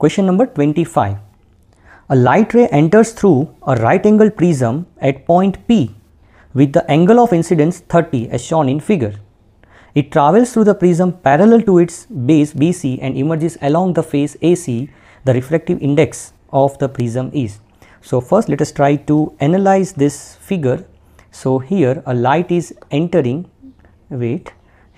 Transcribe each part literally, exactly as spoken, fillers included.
Question number twenty-five. A light ray enters through a right angle prism at point P with the angle of incidence thirty as shown in figure. It travels through the prism parallel to its base B C and emerges along the face A C. The refractive index of the prism is. So first let us try to analyze this figure. So here a light is entering, wait,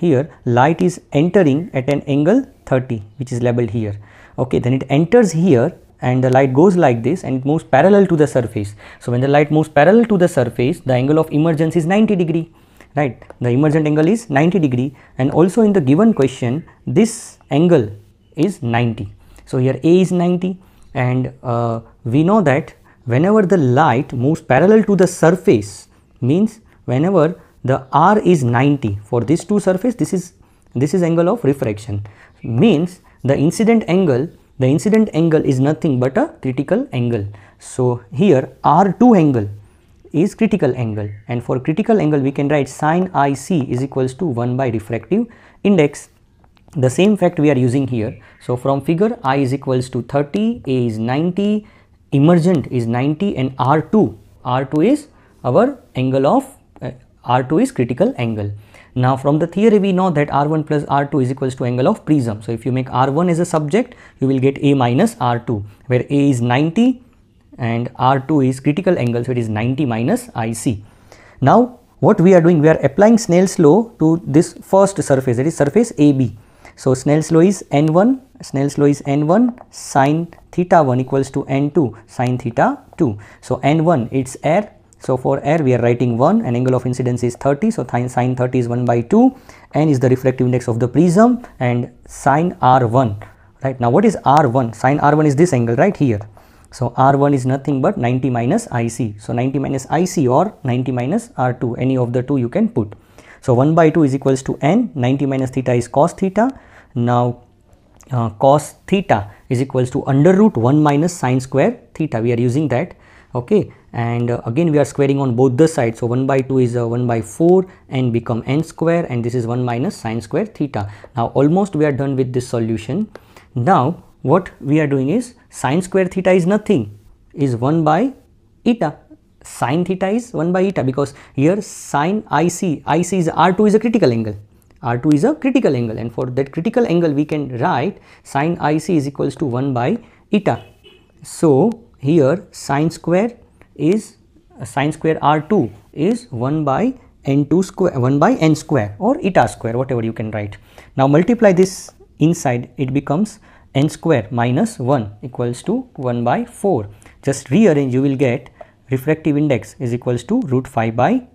here light is entering at an angle thirty, which is labeled here. Okay, then it enters here and the light goes like this and it moves parallel to the surface. So when the light moves parallel to the surface, the angle of emergence is ninety degree, right? The emergent angle is ninety degree, and also in the given question this angle is ninety. So here A is ninety, and uh, we know that whenever the light moves parallel to the surface, means whenever the R is ninety for these two surfaces, this is this is angle of refraction, means the incident angle the incident angle is nothing but a critical angle. So here R two angle is critical angle, and for critical angle we can write sin I C is equals to one by refractive index. The same fact we are using here. So from figure, I is equals to thirty, A is ninety, emergent is ninety, and R two, R two is our angle of uh, R two is critical angle. Now from the theory we know that R one plus R two is equals to angle of prism. So if you make R one as a subject, you will get A minus R two, where A is ninety and R two is critical angle, so it is ninety minus I C. Now what we are doing, we are applying Snell's law to this first surface, that is surface A B. So Snell's law is N one, Snell's law is N one sin theta one equals to N two sin theta two. So N one, it's air. So for air we are writing one, and angle of incidence is thirty. So sin thirty is one by two. N is the refractive index of the prism, and sin R one. Right, now what is R one? Sin R one is this angle right here. So R one is nothing but ninety minus I C. So ninety minus I C or ninety minus R two, any of the two you can put. So one by two is equals to N, ninety minus theta is cos theta. Now uh, cos theta is equals to under root one minus sine square theta. We are using that. Okay. And uh, again we are squaring on both the sides. So one by two is uh, one by four, N become N square, and this is one minus sine square theta. Now almost we are done with this solution. Now what we are doing is sine square theta is nothing, is one by eta. Sin theta is one by eta, because here sin I C, I C is R two is a critical angle, R two is a critical angle, and for that critical angle we can write sin I C is equals to one by eta. So here sin square is uh, sin square R two is one by N two square, one by N square or eta square, whatever you can write. Now multiply this inside, it becomes N square minus one equals to one by four. Just rearrange, you will get refractive index is equals to root five by